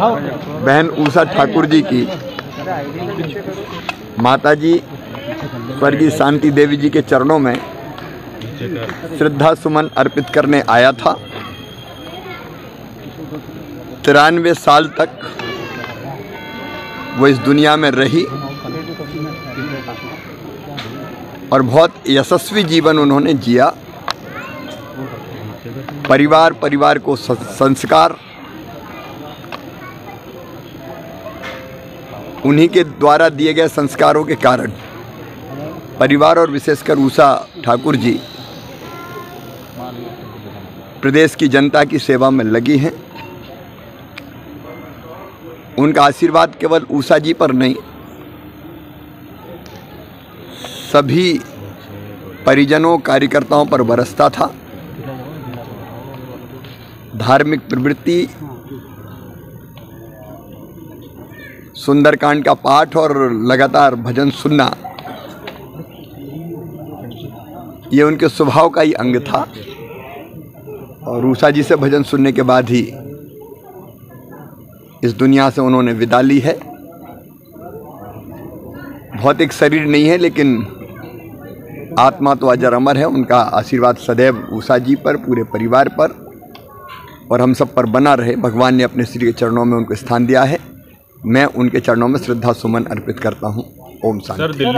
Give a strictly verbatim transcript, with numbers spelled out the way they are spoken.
बहन उषा ठाकुर जी की माताजी स्वर्गीय शांति देवी जी के चरणों में श्रद्धा सुमन अर्पित करने आया था। तिरानवे साल तक वो इस दुनिया में रही और बहुत यशस्वी जीवन उन्होंने जिया। परिवार परिवार को संस्कार उन्हीं के द्वारा दिए गए संस्कारों के कारण परिवार और विशेषकर उषा ठाकुर जी प्रदेश की जनता की सेवा में लगी हैं। उनका आशीर्वाद केवल उषा जी पर नहीं, सभी परिजनों कार्यकर्ताओं पर बरसता था। धार्मिक प्रवृत्ति, सुंदरकांड का पाठ और लगातार भजन सुनना, ये उनके स्वभाव का ही अंग था। और उषा जी से भजन सुनने के बाद ही इस दुनिया से उन्होंने विदा ली है। भौतिक शरीर नहीं है लेकिन आत्मा तो अजर अमर है। उनका आशीर्वाद सदैव उषा जी पर, पूरे परिवार पर और हम सब पर बना रहे। भगवान ने अपने श्री के चरणों में उनको स्थान दिया है। मैं उनके चरणों में श्रद्धा सुमन अर्पित करता हूँ। ओम शांति।